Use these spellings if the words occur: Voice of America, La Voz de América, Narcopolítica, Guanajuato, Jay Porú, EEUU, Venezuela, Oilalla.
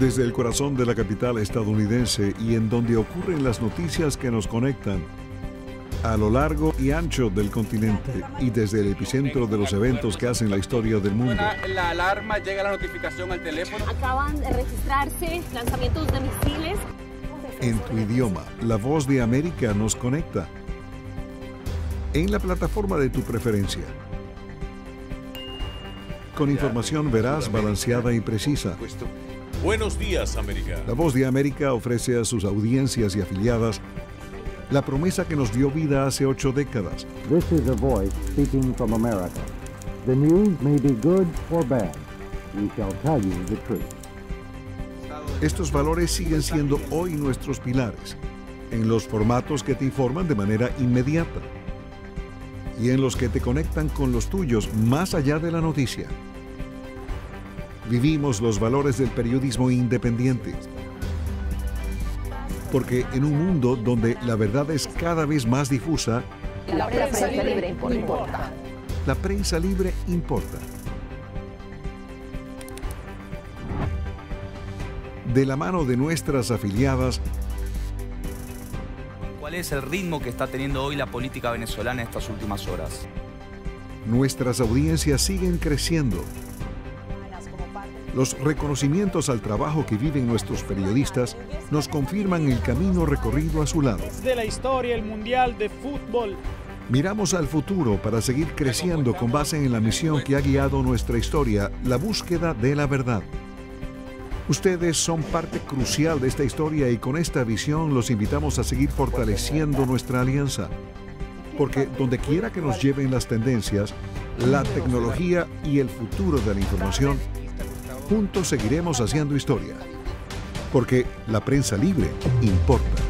Desde el corazón de la capital estadounidense y en donde ocurren las noticias que nos conectan a lo largo y ancho del continente y desde el epicentro de los eventos que hacen la historia del mundo. La alarma, llega la notificación al teléfono. Acaban de registrarse lanzamientos de misiles. En tu idioma, La Voz de América nos conecta en la plataforma de tu preferencia. Con información veraz, balanceada y precisa. Buenos días, América. La Voz de América ofrece a sus audiencias y afiliadas la promesa que nos dio vida hace 8 décadas. This is a voice speaking from America. The news may be good or bad. We shall tell you the truth. Estos valores siguen siendo hoy nuestros pilares, en los formatos que te informan de manera inmediata y en los que te conectan con los tuyos más allá de la noticia. Vivimos los valores del periodismo independiente, porque en un mundo donde la verdad es cada vez más difusa, la prensa libre importa. La prensa libre importa. De la mano de nuestras afiliadas. ¿Cuál es el ritmo que está teniendo hoy la política venezolana en estas últimas horas? Nuestras audiencias siguen creciendo. Los reconocimientos al trabajo que viven nuestros periodistas nos confirman el camino recorrido a su lado. De la historia, el Mundial de Fútbol. Miramos al futuro para seguir creciendo con base en la misión que ha guiado nuestra historia, la búsqueda de la verdad. Ustedes son parte crucial de esta historia y con esta visión los invitamos a seguir fortaleciendo nuestra alianza. Porque donde quiera que nos lleven las tendencias, la tecnología y el futuro de la información, juntos seguiremos haciendo historia, porque la prensa libre importa.